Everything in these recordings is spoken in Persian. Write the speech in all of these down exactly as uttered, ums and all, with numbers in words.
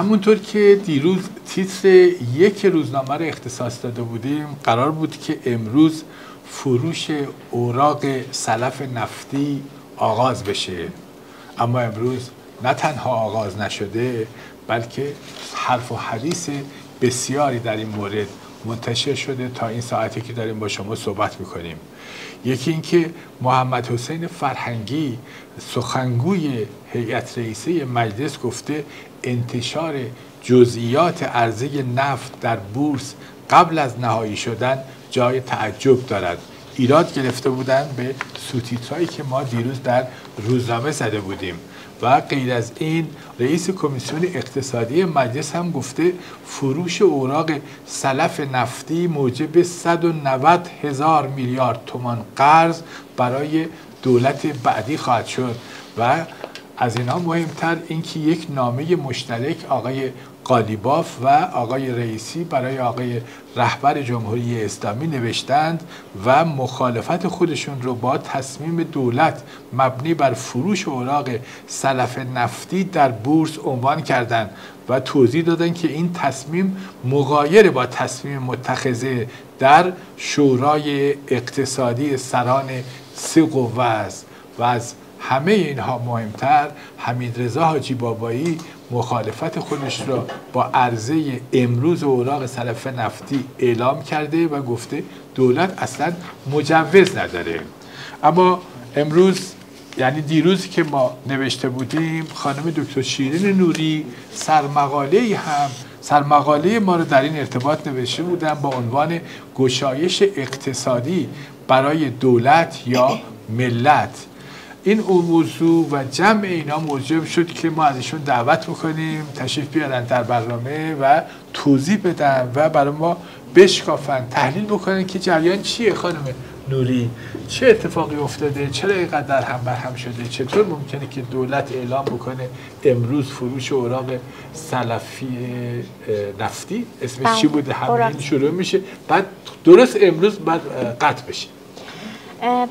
همونطور که دیروز تیتر یک روزنامه رو اختصاص داده بودیم، قرار بود که امروز فروش اوراق سلف نفتی آغاز بشه، اما امروز نه تنها آغاز نشده بلکه حرف و حدیث بسیاری در این مورد منتشر شده تا این ساعتی که داریم با شما صحبت میکنیم. یکی اینکه محمد حسین فرهنگی سخنگوی هیئت رئیسه مجلس گفته انتشار جزئیات عرضه نفت در بورس قبل از نهایی شدن جای تعجب دارد. ایراد گرفته بودند به سوتیترایی که ما دیروز در روزنامه زده بودیم. و غیر از این رئیس کمیسیون اقتصادی مجلس هم گفته فروش اوراق سلف نفتی موجب صد و نود هزار میلیارد تومان قرض برای دولت بعدی خواهد شد. و از اینها مهمتر اینکه یک نامه مشترک آقای قالیباف و آقای رئیسی برای آقای رهبر جمهوری اسلامی نوشتند و مخالفت خودشون رو با تصمیم دولت مبنی بر فروش اوراق سلف نفتی در بورس عنوان کردند و توضیح دادند که این تصمیم مغایر با تصمیم متخذه در شورای اقتصادی سران سه قوه است. و از همه اینها مهمتر حمیدرضا حاجی بابایی مخالفت خودش را با عرضه امروز اوراق سلف نفتی اعلام کرده و گفته دولت اصلا مجوز نداره. اما امروز، یعنی دیروزی که ما نوشته بودیم، خانم دکتر شیرین نوری سرمقاله هم سرمقاله ما رو در این ارتباط نوشته بودن با عنوان گشایش اقتصادی برای دولت یا ملت. این موضوع و جمع اینا موجب شد که ما ازشون دعوت بکنیم تشریف بیارن در برنامه و توضیح بدن و برای ما بشکافن، تحلیل بکنن که جریان چیه خانم نوری، چه اتفاقی افتاده، چرا اینقدر هم برهم شده، چطور ممکنه که دولت اعلام بکنه امروز فروش اوراق سلفی نفتی، اسمش چی بوده، همین شروع میشه، بعد درست امروز بعد قطع بشه.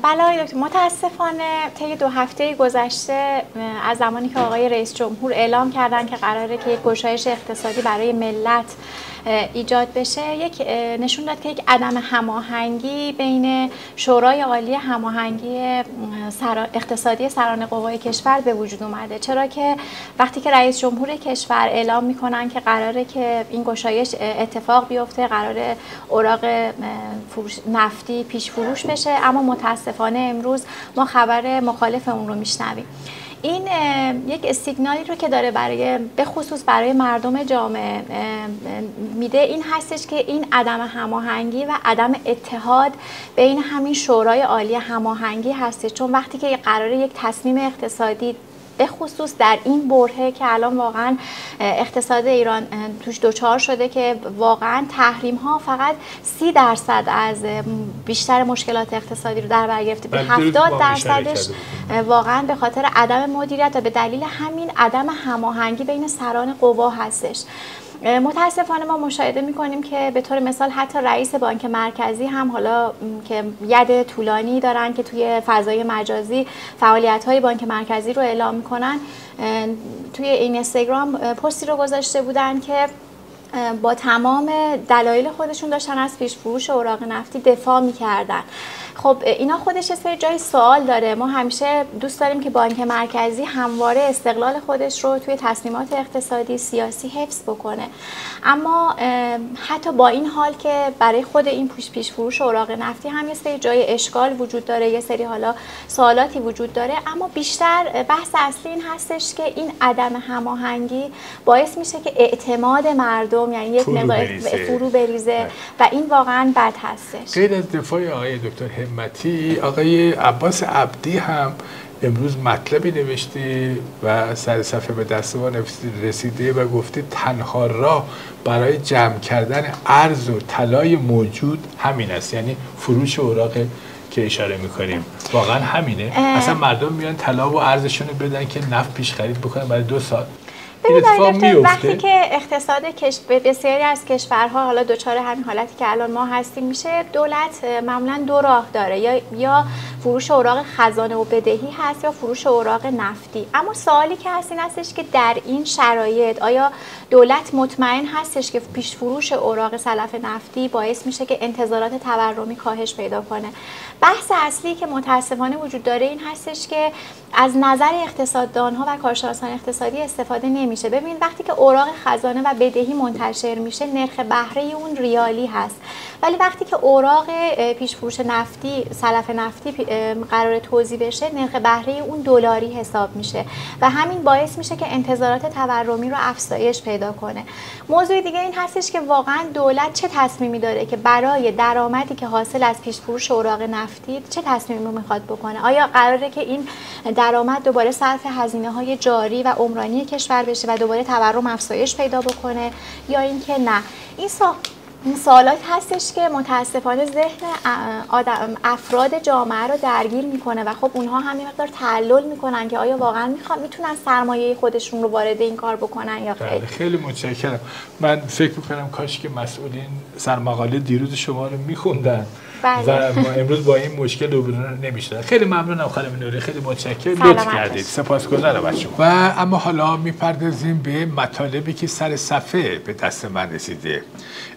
بله آقای دکتر، متاسفانه طی دو هفته گذشته از زمانی که آقای رئیس جمهور اعلام کردن که قراره که یک گشایش اقتصادی برای ملت ایجاد بشه، یک نشون داد که یک عدم هماهنگی بین شورای عالی هماهنگی سر... اقتصادی سران قوای کشور به وجود اومده، چرا که وقتی که رئیس جمهور کشور اعلام میکنن که قراره که این گشایش اتفاق بیفته، قراره اوراق فروش... نفتی پیش فروش بشه، اما متاسفانه امروز ما خبر مخالف اون رو میشنویم. این یک سیگنالی رو که داره برای به خصوص برای مردم جامعه میده این هستش که این عدم هماهنگی و عدم اتحاد بین همین شورای عالی هماهنگی هستش، چون وقتی که قراره یک تصمیم اقتصادی به خصوص در این برهه که الان واقعا اقتصاد ایران توش دوچار شده که واقعا تحریم ها فقط سی درصد از بیشتر مشکلات اقتصادی رو در بر گرفته، به هفتاد درصدش واقعا به خاطر عدم مدیریت و به دلیل همین عدم هماهنگی بین سران قوا هستش. متاسفانه ما مشاهده میکنیم که به طور مثال حتی رئیس بانک مرکزی هم، حالا که ید طولانی دارن که توی فضای مجازی فعالیت های بانک مرکزی رو اعلام میکنن، توی اینستاگرام پستی رو گذاشته بودن که با تمام دلایل خودشون داشتن از پیش فروش اوراق نفتی دفاع میکردن. خب اینا خودش یه سری جای سوال داره. ما همیشه دوست داریم که بانک مرکزی همواره استقلال خودش رو توی تصمیمات اقتصادی سیاسی حفظ بکنه، اما حتی با این حال که برای خود این پیش پیش فروش اوراق نفتی هم یه سری جای اشکال وجود داره، یه سری حالا سوالاتی وجود داره، اما بیشتر بحث اصلی این هستش که این عدم هماهنگی باعث میشه که اعتماد مردم یعنی یک مقدار فرو بریزه و این واقعا بد هستش. غیر از دفاع آقای دکتر همتی، آقای عباس عبدی هم امروز مطلبی نوشته و سر صفحه به دست ما رسیده و گفته تنها راه برای جمع کردن ارز و طلای موجود همین است، یعنی فروش اوراق که اشاره میکنیم واقعا همینه. اصلا مردم میان طلا و ارزشون رو بدن که نفت پیش خرید بکنن برای دو سال. وقتی که اقتصاد بسیاری از کشورها حالا دچار همین حالتی که الان ما هستیم میشه، دولت معمولا دو راه داره، یا یا فروش اوراق خزانه و بدهی هست یا فروش اوراق نفتی. اما سوالی که هست این هستش که در این شرایط آیا دولت مطمئن هستش که پیش فروش اوراق سلف نفتی باعث میشه که انتظارات تورمی کاهش پیدا کنه؟ بحث اصلی که متاسفانه وجود داره این هستش که از نظر اقتصاددانها و کارشناسان اقتصادی استفاده نمیشه. ببینید وقتی که اوراق خزانه و بدهی منتشر میشه نرخ بهره اون ریالی هست، ولی وقتی که اوراق پیش فروش نفتی سلف نفتی قرار توزیع بشه نرخ بهره اون دلاری حساب میشه و همین باعث میشه که انتظارات تورمی رو افزایش پیدا کنه. موضوع دیگه این هستش که واقعا دولت چه تصمیمی داره که برای درآمدی که حاصل از پیش فروش اوراق نفتی چه تصمیمی رو میخواد بکنه؟ آیا قراره که این درآمد دوباره صرف هزینه‌های جاری و عمرانی کشور بشه و دوباره تورم افزایش پیدا بکنه یا اینکه نه؟ این سا... این سوالات هستش که متاسفانه ذهن آدم افراد جامعه رو درگیر میکنه و خب اونها هم یه مقدار تعلل میکنن که آیا واقعا میخوان میتونن سرمایه خودشون رو وارد این کار بکنن یا خیر. خیلی متشکرم. من فکر میکنم کاش که مسئولین سرمقاله دیروز شما رو میخوندن و ما امروز با این مشکل روبرو نمیشدن. خیلی ممنونم خانم نوری، خیلی متشکرم، لطف کردید، سپاسگزارم از شما. و اما حالا میپردازیم به مطالبی که سر صفحه به دست من رسیده.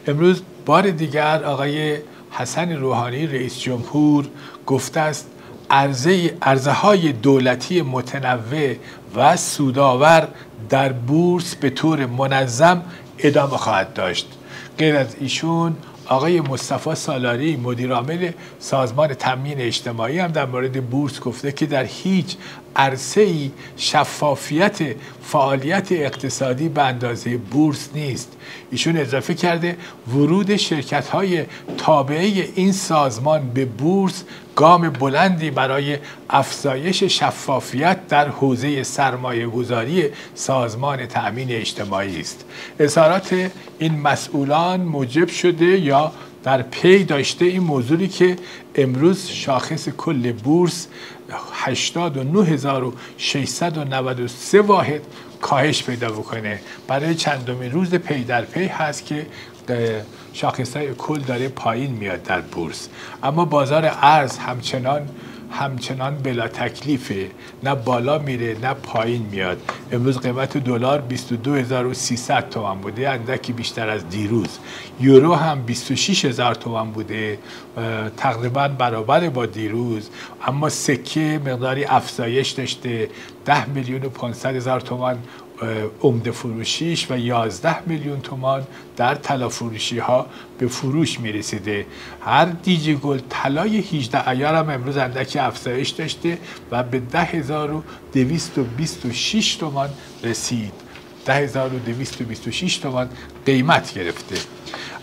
امروز بار دیگر آقای حسن روحانی رئیس جمهور گفته است عرضه ارزهای دولتی متنوع و سودآور در بورس به طور منظم ادامه خواهد داشت. غیر از ایشون آقای مصطفی سالاری مدیرعامل سازمان تامین اجتماعی هم در مورد بورس گفته که در هیچ عرصه‌ای شفافیت فعالیت اقتصادی به اندازه بورس نیست. ایشون اضافه کرده ورود شرکت‌های تابعه این سازمان به بورس گام بلندی برای افزایش شفافیت در حوزه سرمایه‌گذاری سازمان تأمین اجتماعی است. اظهارات این مسئولان موجب شده یا در پی داشته این موضوعی که امروز شاخص کل بورس هشتاد و نه هزار و ششصد و نود و سه واحد کاهش پیدا بکنه. برای چندمین روز پی در پی هست که شاخصهای کل داره پایین میاد در بورس، اما بازار ارز همچنان همچنان بلا تکلیفه، نه بالا میره نه پایین میاد. امروز قیمت دلار بیست و دو هزار و سیصد تومان بوده، اندکی بیشتر از دیروز. یورو هم بیست و شش هزار تومان بوده، تقریبا برابر با دیروز، اما سکه مقداری افزایش داشته، ده میلیون و پانصد هزار تومان عمده فروشیش و یازده میلیون تومان در طلا فروشی ها به فروش می رسیده. هر دیجی گل طلای هجده ایار هم امروز اندکی افزایش داشته و به ده هزار و دویست و بیست و شش تومان رسید. ده هزار و دویست و بیست و شش تومان قیمت گرفته.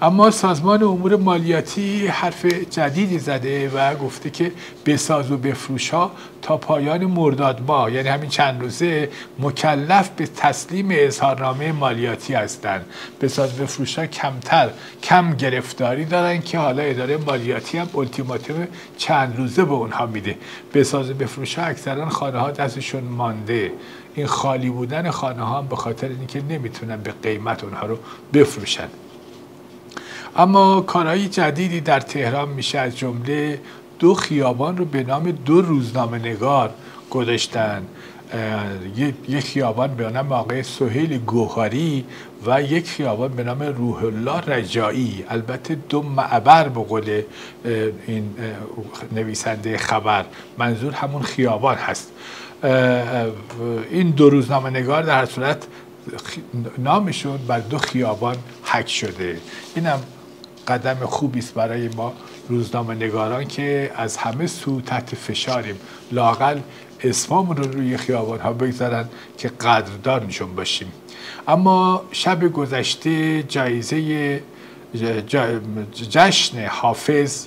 اما سازمان امور مالیاتی حرف جدیدی زده و گفته که بساز و بفروش ها تا پایان مرداد ماه، یعنی همین چند روزه، مکلف به تسلیم اظهارنامه مالیاتی هستند. بساز و بفروش ها کمتر کم گرفتاری دارن که حالا اداره مالیاتی هم التیماتوم چند روزه به اونها میده. بساز و بفروش ها اکثرا خانه ها دستشون مانده. این خالی بودن خانه ها هم به خاطر اینکه نمیتونن به قیمت اونها رو بفروشن. اما کارهای جدیدی در تهران میشه، از جمله دو خیابان رو به نام دو روزنامه نگار گذاشتن. یک خیابان به نام آقای سهیل گوهاری و یک خیابان به نام روح الله رجایی. البته دو معبر به قول این نویسنده خبر، منظور همون خیابان هست. این دو روزنامه نگار در هر صورت نامشون بر دو خیابان حک شده. اینم قدم خوبی است برای ما روزنامه نگاران که از همه سو تحت فشاریم، لاقل اسممون رو روی خیابان ها بگذارن که قدردانشون باشیم. اما شب گذشته جایزه جشن حافظ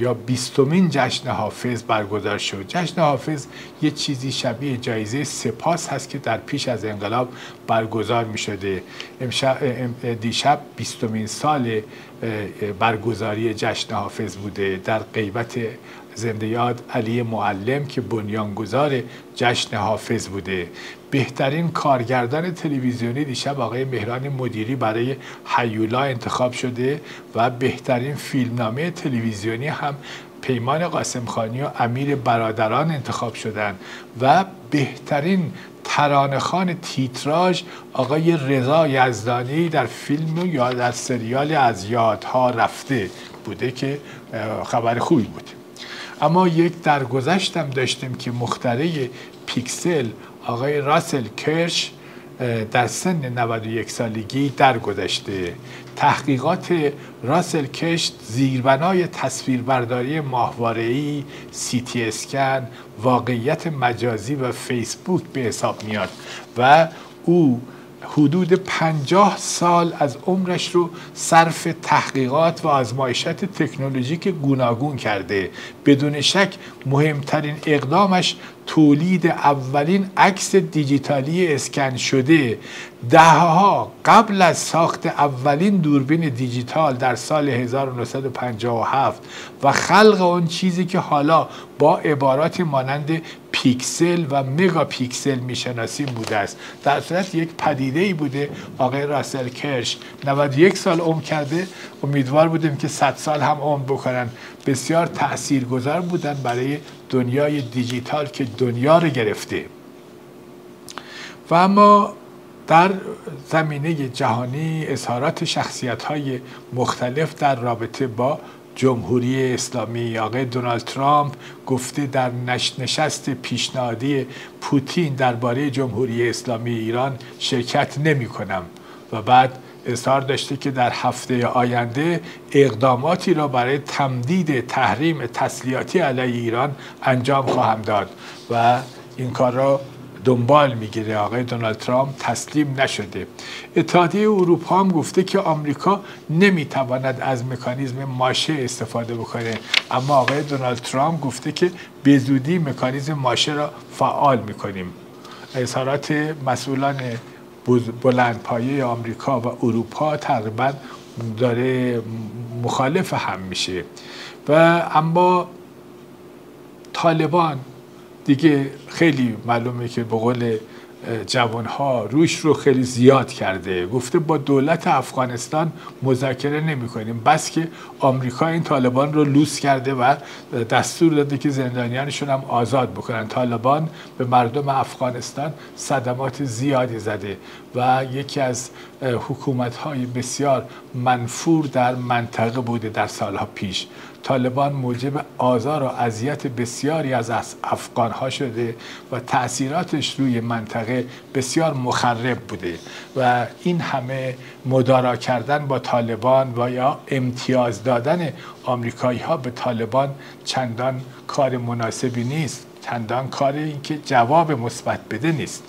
یا بیستمین جشن حافظ برگزار شد. جشن حافظ یه چیزی شبیه جایزه سپاس هست که در پیش از انقلاب برگزار می شده. دیشب بیستمین سال برگزاری جشن حافظ بوده. در غیبت زنده یاد علی معلم که بنیانگذار جشن حافظ بوده. بهترین کارگردان تلویزیونی دیشب آقای مهران مدیری برای هیولا انتخاب شده و بهترین فیلمنامه تلویزیونی هم پیمان قاسمخانی و امیر برادران انتخاب شدند و بهترین ترانه‌خوان تیتراژ آقای رضا یزدانی در فیلم یا در سریال از یادها رفته بوده که خبر خوبی بود. اما یک درگذشتم داشتیم که مخترع پیکسل آقای راسل کرش در سن نود و یک سالگی درگذشته. تحقیقات راسل کرش زیربنای تصویربرداری ماهواره‌ای، سی تی اسکن، واقعیت مجازی و فیسبوک به حساب میاد و او حدود پنجاه سال از عمرش رو صرف تحقیقات و آزمایشات تکنولوژیک گوناگون کرده. بدون شک مهمترین اقدامش تولید اولین عکس دیجیتالی اسکن شده. دهها قبل از ساخت اولین دوربین دیجیتال در سال هزار و نهصد و پنجاه و هفت و خلق اون چیزی که حالا با عبارات مانند پیکسل و مگاپیکسل میشناسیم بوده است. در صورت یک پدیده ای بوده. آقای راسل کرش نود و یک سال عمر کرده، امیدوار بودیم که صد سال هم عمر بکنن. بسیار تاثیرگذار بودن برای دنیای دیجیتال که دنیا رو گرفته. و اما در زمینه جهانی اظهارات شخصیت‌های مختلف در رابطه با جمهوری اسلامی، آقای دونالد ترامپ گفته در نشست پیشنهادی پوتین درباره جمهوری اسلامی ایران شرکت نمی‌کنم و بعد اصرار داشته که در هفته آینده اقداماتی را برای تمدید تحریم تسلیحاتی علیه ایران انجام خواهم داد و این کار را دنبال میگیره. آقای دونالد ترامپ تسلیم نشده. اتحادیه اروپا هم گفته که آمریکا نمیتواند از مکانیزم ماشه استفاده بکنه، اما آقای دونالد ترامپ گفته که به زودی مکانیزم ماشه را فعال میکنیم. اظهارات مسئولان بلندپایه آمریکا و اروپا تقریبا داره مخالف هم میشه. و اما طالبان دیگه خیلی معلومه که به قول جوانها روش رو خیلی زیاد کرده. گفته با دولت افغانستان مذاکره نمی کنیم. بس که آمریکا این طالبان رو لوس کرده و دستور داده که زندانیانشون هم آزاد بکنن. طالبان به مردم افغانستان صدمات زیادی زده و یکی از حکومت‌های بسیار منفور در منطقه بوده در سالها پیش. طالبان موجب آزار و اذیت بسیاری از افغانها شده و تأثیراتش روی منطقه بسیار مخرب بوده و این همه مدارا کردن با طالبان و یا امتیاز دادن آمریکایی‌ها به طالبان چندان کار مناسبی نیست، چندان کار اینکه جواب مثبت بده نیست.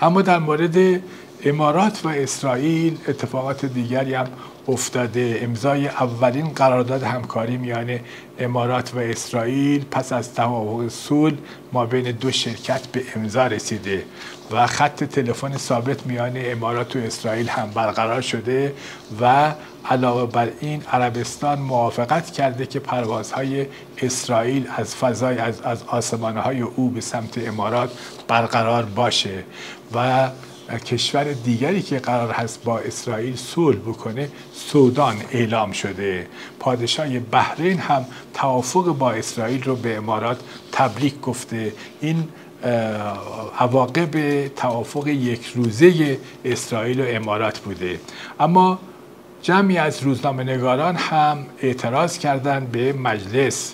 اما در مورد امارات و اسرائیل اتفاقات دیگری هم افتاده. امضای اولین قرارداد همکاری میان امارات و اسرائیل پس از توافق صلح ما بین دو شرکت به امضا رسیده و خط تلفن ثابت میان امارات و اسرائیل هم برقرار شده و علاوه بر این عربستان موافقت کرده که پروازهای اسرائیل از فضای از, از آسمانهای او به سمت امارات برقرار باشه و کشور دیگری که قرار هست با اسرائیل صلح بکنه سودان اعلام شده. پادشاه بحرین هم توافق با اسرائیل رو به امارات تبریک گفته. این عواقب توافق یک روزه اسرائیل و امارات بوده. اما جمعی از روزنامه‌نگاران هم اعتراض کردند به مجلس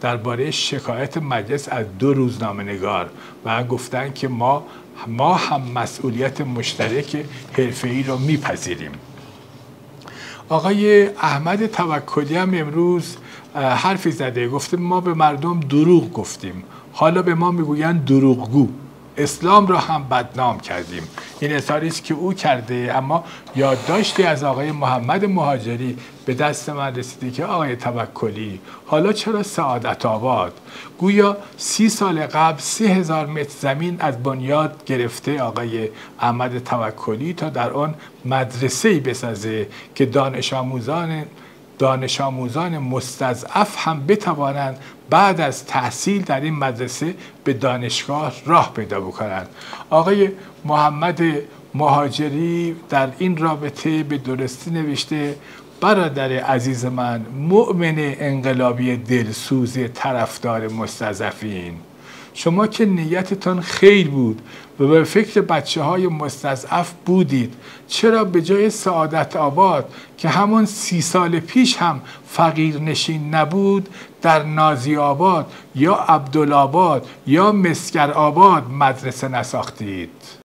درباره شکایت مجلس از دو روزنامه‌نگار و گفتند که ما ما هم مسئولیت مشترک حرفه‌ای را میپذیریم. آقای احمد توکلی هم امروز حرفی زده. گفته ما به مردم دروغ گفتیم، حالا به ما میگویند دروغگو. اسلام را هم بدنام کردیم. این اظهاری است که او کرده. اما یادداشتی از آقای محمد مهاجری به دست من رسیده که آقای توکلی حالا چرا سعادت آباد؟ گویا سی سال قبل سی هزار متر زمین از بنیاد گرفته آقای احمد توکلی تا در آن مدرسه‌ای بسازه که دانش آموزان دانش آموزان مستضعف هم بتوانند بعد از تحصیل در این مدرسه به دانشگاه راه پیدا بکنند. آقای محمد مهاجری در این رابطه به درستی نوشته برادر عزیز من، مؤمن انقلابی دلسوز طرفدار مستضعفین، شما که نیتتان خیر بود و به فکر بچه های مستضعف بودید، چرا به جای سعادت آباد که همون سی سال پیش هم فقیر نشین نبود، در نازی آباد یا عبدالآباد یا مسکر آباد مدرسه نساختید؟